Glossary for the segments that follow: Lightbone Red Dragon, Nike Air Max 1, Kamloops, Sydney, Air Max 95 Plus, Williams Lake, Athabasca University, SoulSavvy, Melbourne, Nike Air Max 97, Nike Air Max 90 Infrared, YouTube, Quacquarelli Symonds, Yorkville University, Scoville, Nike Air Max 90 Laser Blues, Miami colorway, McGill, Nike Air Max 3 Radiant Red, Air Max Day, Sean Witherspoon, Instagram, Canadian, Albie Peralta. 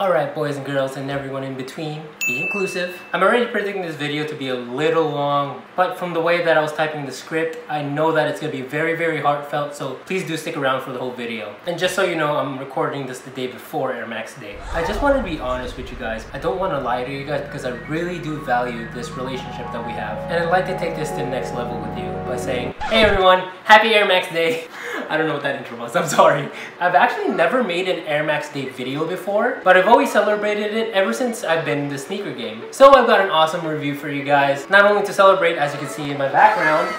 Alright boys and girls and everyone in between, be inclusive. I'm already predicting this video to be a little long, but from the way that I was typing the script, I know that it's gonna be very, very heartfelt, so please do stick around for the whole video. And just so you know, I'm recording this the day before Air Max Day. I just wanted to be honest with you guys. I don't want to lie to you guys because I really do value this relationship that we have. And I'd like to take this to the next level with you by saying, hey everyone, happy Air Max Day! I don't know what that intro was, I'm sorry. I've actually never made an Air Max Day video before, but I've always celebrated it ever since I've been in the sneaker game. So I've got an awesome review for you guys, not only to celebrate, as you can see in my background.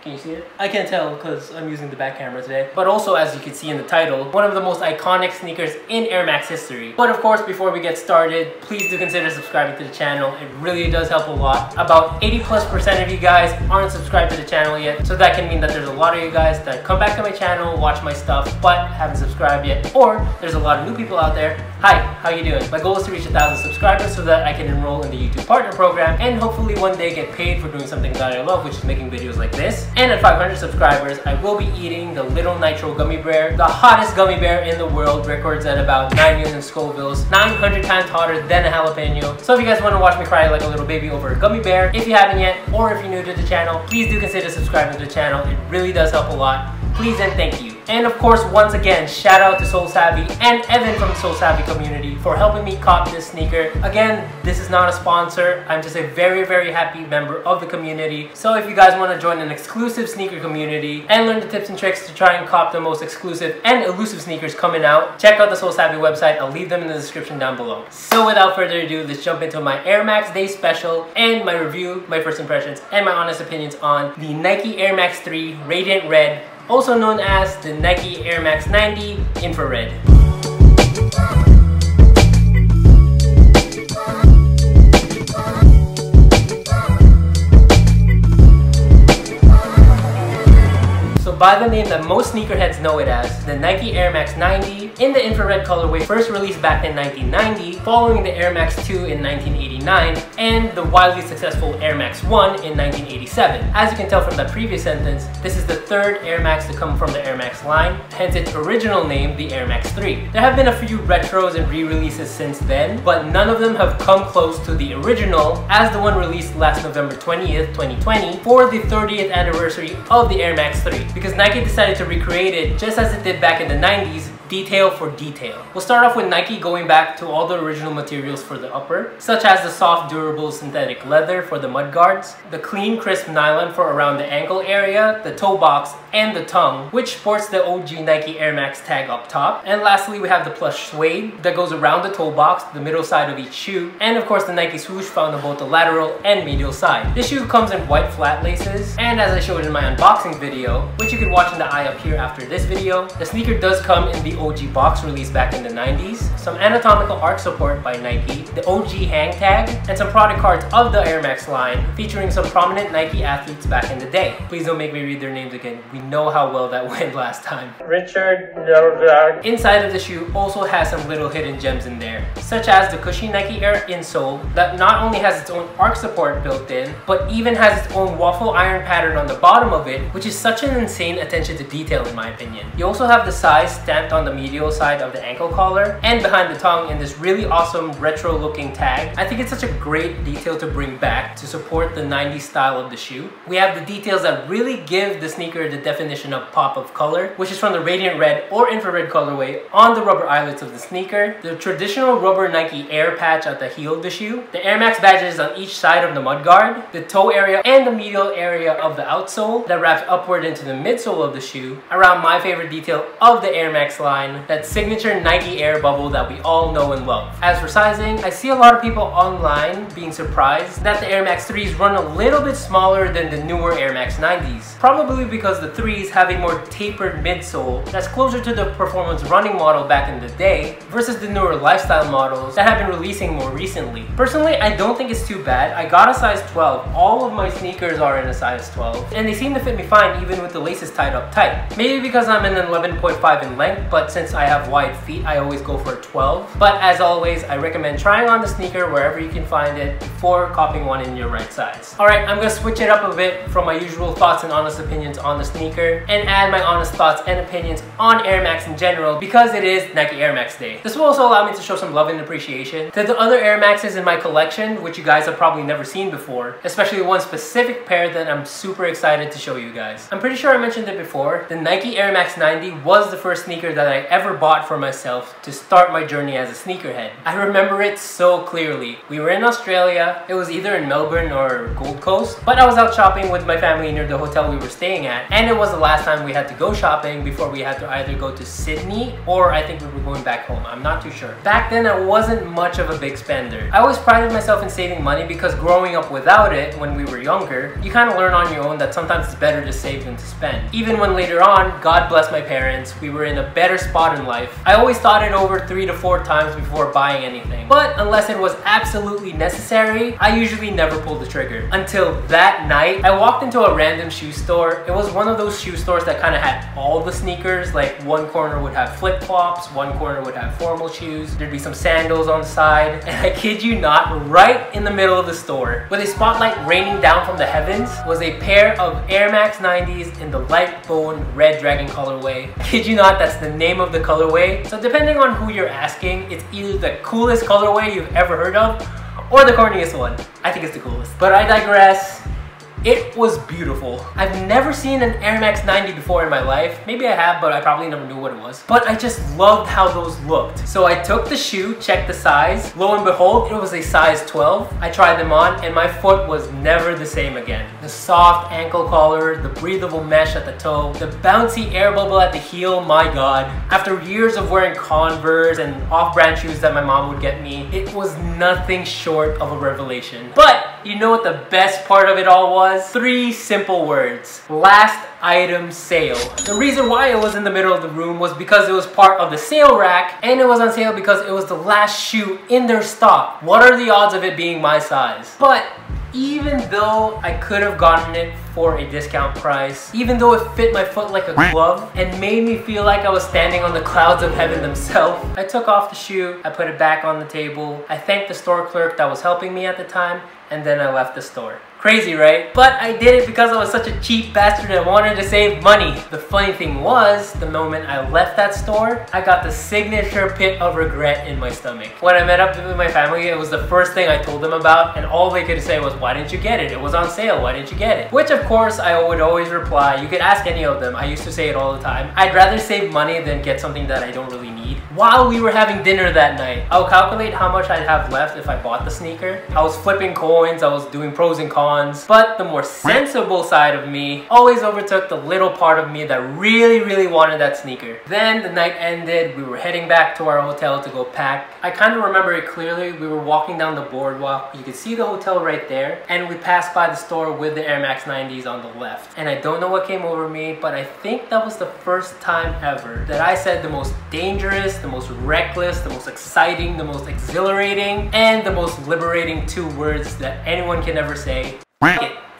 Can you see it? I can't tell because I'm using the back camera today. But also, as you can see in the title, one of the most iconic sneakers in Air Max history. But of course, before we get started, please do consider subscribing to the channel. It really does help a lot. About 80+% of you guys aren't subscribed to the channel yet. So that can mean that there's a lot of you guys that come back to my channel, watch my stuff, but haven't subscribed yet. Or there's a lot of new people out there. Hi, how you doing? My goal is to reach 1,000 subscribers so that I can enroll in the YouTube partner program and hopefully one day get paid for doing something that I love, which is making videos like this. And at 500 subscribers, I will be eating the Little Nitro Gummy Bear, the hottest gummy bear in the world, records at about 9 million Scovilles, 900 times hotter than a jalapeno. So if you guys want to watch me cry like a little baby over a gummy bear, if you haven't yet, or if you're new to the channel, please do consider subscribing to the channel. It really does help a lot. Please and thank you. And of course, once again, shout out to SoulSavvy and Evan from the SoulSavvy community for helping me cop this sneaker. Again, this is not a sponsor. I'm just a very, very happy member of the community. So if you guys want to join an exclusive sneaker community and learn the tips and tricks to try and cop the most exclusive and elusive sneakers coming out, check out the SoulSavvy website. I'll leave them in the description down below. So without further ado, let's jump into my Air Max Day special and my review, my first impressions, and my honest opinions on the Nike Air Max 3 Radiant Red, also known as the Nike Air Max 90 Infrared. So by the name that most sneakerheads know it as, the Nike Air Max 90 in the infrared colorway, first released back in 1990, following the Air Max 2 in 1989, and the wildly successful Air Max 1 in 1987. As you can tell from that previous sentence, this is the third Air Max to come from the Air Max line, hence its original name, the Air Max 3. There have been a few retros and re-releases since then, but none of them have come close to the original, as the one released last November 20th, 2020, for the 30th anniversary of the Air Max 3, because Nike decided to recreate it just as it did back in the 90s, detail for detail. We'll start off with Nike going back to all the original materials for the upper, such as the soft, durable synthetic leather for the mud guards, the clean, crisp nylon for around the ankle area, the toe box, and the tongue, which sports the OG Nike Air Max tag up top. And lastly, we have the plush suede that goes around the toe box, the middle side of each shoe, and of course the Nike swoosh found on both the lateral and medial side. This shoe comes in white flat laces, and as I showed in my unboxing video, which you can watch in the eye up here after this video, the sneaker does come in the OG box released back in the 90s, some anatomical arch support by Nike, the OG hang tag, and some product cards of the Air Max line featuring some prominent Nike athletes back in the day. Please don't make me read their names again. We know how well that went last time. Richard. Inside of the shoe also has some little hidden gems in there, such as the cushy Nike Air insole that not only has its own arch support built in, but even has its own waffle iron pattern on the bottom of it, which is such an insane attention to detail in my opinion. You also have the size stamped on the medial side of the ankle collar and behind the tongue in this really awesome retro looking tag. I think it's such a great detail to bring back to support the 90s style of the shoe. We have the details that really give the sneaker the definition of pop of color, which is from the radiant red or infrared colorway on the rubber eyelets of the sneaker, the traditional rubber Nike Air patch at the heel of the shoe, the Air Max badges on each side of the mudguard, the toe area and the medial area of the outsole that wraps upward into the midsole of the shoe, around my favorite detail of the Air Max line, that signature Nike Air bubble that we all know and love. As for sizing, I see a lot of people online being surprised that the Air Max 3s run a little bit smaller than the newer Air Max 90s, probably because the 3s have a more tapered midsole that's closer to the performance running model back in the day versus the newer lifestyle models that have been releasing more recently. Personally, I don't think it's too bad. I got a size 12. All of my sneakers are in a size 12 and they seem to fit me fine even with the laces tied up tight. Maybe because I'm an 11.5 in length, but but since I have wide feet, I always go for a 12. But as always, I recommend trying on the sneaker wherever you can find it before copying one in your right size. Alright, I'm gonna switch it up a bit from my usual thoughts and honest opinions on the sneaker and add my honest thoughts and opinions on Air Max in general, because it is Nike Air Max Day. This will also allow me to show some love and appreciation to the other Air Maxes in my collection, which you guys have probably never seen before, especially one specific pair that I'm super excited to show you guys. I'm pretty sure I mentioned it before, the Nike Air Max 90 was the first sneaker that I ever bought for myself to start my journey as a sneakerhead. I remember it so clearly. We were in Australia, it was either in Melbourne or Gold Coast, but I was out shopping with my family near the hotel we were staying at, and it was the last time we had to go shopping before we had to either go to Sydney or I think we were going back home, I'm not too sure. Back then I wasn't much of a big spender. I always prided myself in saving money because growing up without it when we were younger, you kind of learn on your own that sometimes it's better to save than to spend. Even when later on, God bless my parents, we were in a better spot in life, I always thought it over 3 to 4 times before buying anything. But unless it was absolutely necessary, I usually never pulled the trigger. Until that night, I walked into a random shoe store. It was one of those shoe stores that kind of had all the sneakers, like one corner would have flip-flops, one corner would have formal shoes, there'd be some sandals on the side, and I kid you not, right in the middle of the store, with a spotlight raining down from the heavens, was a pair of Air Max 90s in the Lightbone Red Dragon colorway. I kid you not, that's the name of the colorway. So depending on who you're asking, it's either the coolest colorway you've ever heard of or the corniest one. I think it's the coolest. But I digress. It was beautiful. I've never seen an Air Max 90 before in my life. Maybe I have, but I probably never knew what it was. But I just loved how those looked. So I took the shoe, checked the size. Lo and behold, it was a size 12. I tried them on and my foot was never the same again. The soft ankle collar, the breathable mesh at the toe, the bouncy air bubble at the heel, my god. After years of wearing Converse and off-brand shoes that my mom would get me, it was nothing short of a revelation. But you know what the best part of it all was? 3 simple words. Last item sale. The reason why it was in the middle of the room was because it was part of the sale rack and it was on sale because it was the last shoe in their stock. What are the odds of it being my size? But even though I could have gotten it for a discount price, even though it fit my foot like a glove and made me feel like I was standing on the clouds of heaven themselves, I took off the shoe, I put it back on the table, I thanked the store clerk that was helping me at the time, and then I left the store. Crazy, right? But I did it because I was such a cheap bastard that wanted to save money. The funny thing was, the moment I left that store, I got the signature pit of regret in my stomach. When I met up with my family, it was the first thing I told them about, and all they could say was, why didn't you get it? It was on sale, why didn't you get it? Which of course, I would always reply, you could ask any of them, I used to say it all the time, I'd rather save money than get something that I don't really need. While we were having dinner that night, I'll calculate how much I'd have left if I bought the sneaker. I was flipping coins, I was doing pros and cons, but the more sensible side of me always overtook the little part of me that really wanted that sneaker. Then the night ended, we were heading back to our hotel to go pack. I kind of remember it clearly, we were walking down the boardwalk, you could see the hotel right there, and we passed by the store with the Air Max 90s on the left. And I don't know what came over me, but I think that was the first time ever that I said the most dangerous, the most reckless, the most exciting, the most exhilarating, and the most liberating 2 words that anyone can ever say.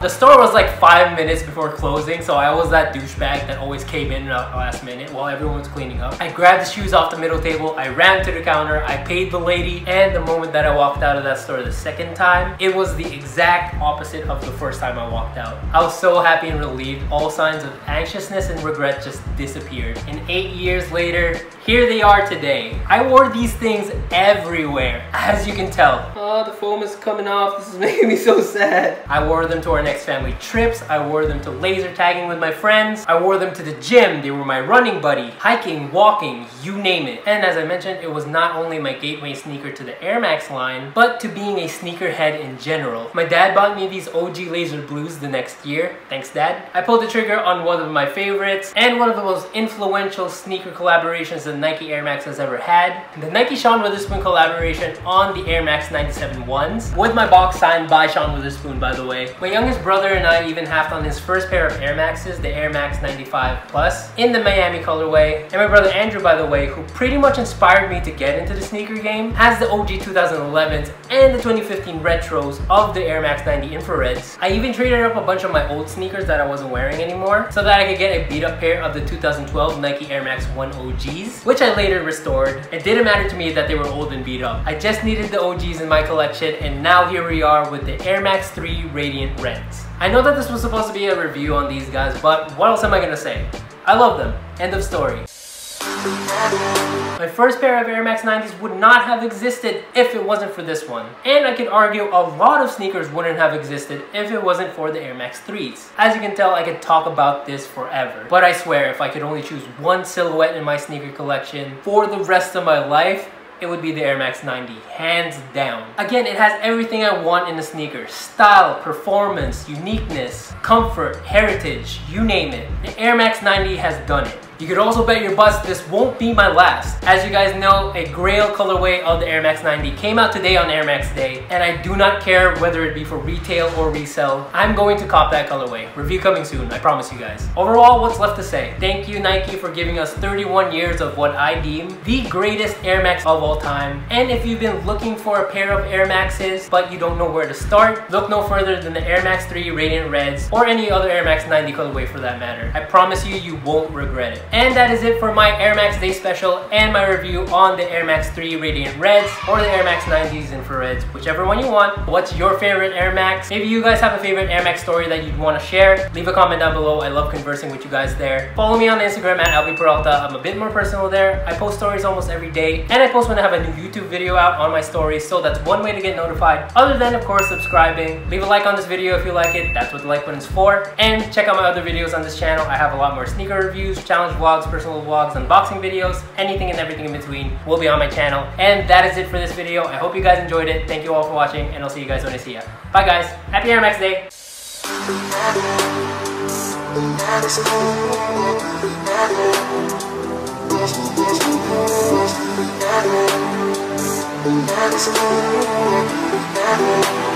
The store was like 5 minutes before closing, so I was that douchebag that always came in at the last minute while everyone was cleaning up. I grabbed the shoes off the middle table, I ran to the counter, I paid the lady, and the moment that I walked out of that store the second time, it was the exact opposite of the first time I walked out. I was so happy and relieved, all signs of anxiousness and regret just disappeared. And 8 years later, here they are today. I wore these things everywhere, as you can tell. Oh, the foam is coming off, this is making me so sad. I wore them to our next family trips, I wore them to laser tagging with my friends, I wore them to the gym, they were my running buddy, hiking, walking, you name it. And as I mentioned, it was not only my gateway sneaker to the Air Max line, but to being a sneakerhead in general. My dad bought me these OG Laser Blues the next year, thanks dad. I pulled the trigger on one of my favorites and one of the most influential sneaker collaborations that Nike Air Max has ever had, the Nike Sean Witherspoon collaboration on the Air Max 97 ones, with my box signed by Sean Witherspoon, by the way. My youngest brother and I even halved on his first pair of Air Maxes, the Air Max 95 Plus, in the Miami colorway. And my brother Andrew, by the way, who pretty much inspired me to get into the sneaker game, has the OG 2011s and the 2015 retros of the Air Max 90 Infrareds. I even traded up a bunch of my old sneakers that I wasn't wearing anymore so that I could get a beat up pair of the 2012 Nike Air Max 1 OGs, which I later restored. It didn't matter to me that they were old and beat up. I just needed the OGs in my collection, and now here we are with the Air Max 3 Radiant Reds. I know that this was supposed to be a review on these guys, but what else am I gonna say? I love them. End of story. My first pair of Air Max 90s would not have existed if it wasn't for this one. And I could argue a lot of sneakers wouldn't have existed if it wasn't for the Air Max 3s. As you can tell, I could talk about this forever. But I swear, if I could only choose one silhouette in my sneaker collection for the rest of my life, it would be the Air Max 90, hands down. Again, it has everything I want in a sneaker. Style, performance, uniqueness, comfort, heritage, you name it. The Air Max 90 has done it. You could also bet your butts this won't be my last. As you guys know, a grail colorway of the Air Max 90 came out today on Air Max Day, and I do not care whether it be for retail or resell. I'm going to cop that colorway. Review coming soon, I promise you guys. Overall, what's left to say? Thank you, Nike, for giving us 31 years of what I deem the greatest Air Max of all time. And if you've been looking for a pair of Air Maxes, but you don't know where to start, look no further than the Air Max 3 Radiant Reds or any other Air Max 90 colorway for that matter. I promise you, you won't regret it. And that is it for my Air Max Day special and my review on the Air Max 3 Radiant Reds or the Air Max 90s Infrareds, whichever one you want. What's your favorite Air Max? Maybe you guys have a favorite Air Max story that you'd want to share. Leave a comment down below. I love conversing with you guys there. Follow me on Instagram at Albie Peralta. I'm a bit more personal there. I post stories almost every day, and I post when I have a new YouTube video out on my stories, so that's one way to get notified. Other than, of course, subscribing. Leave a like on this video if you like it. That's what the like button is for. And check out my other videos on this channel. I have a lot more sneaker reviews, challenge vlogs, personal vlogs, unboxing videos, anything and everything in between will be on my channel. And that is it for this video. I hope you guys enjoyed it. Thank you all for watching, and I'll see you guys when I see ya. Bye guys. Happy Air Max Day.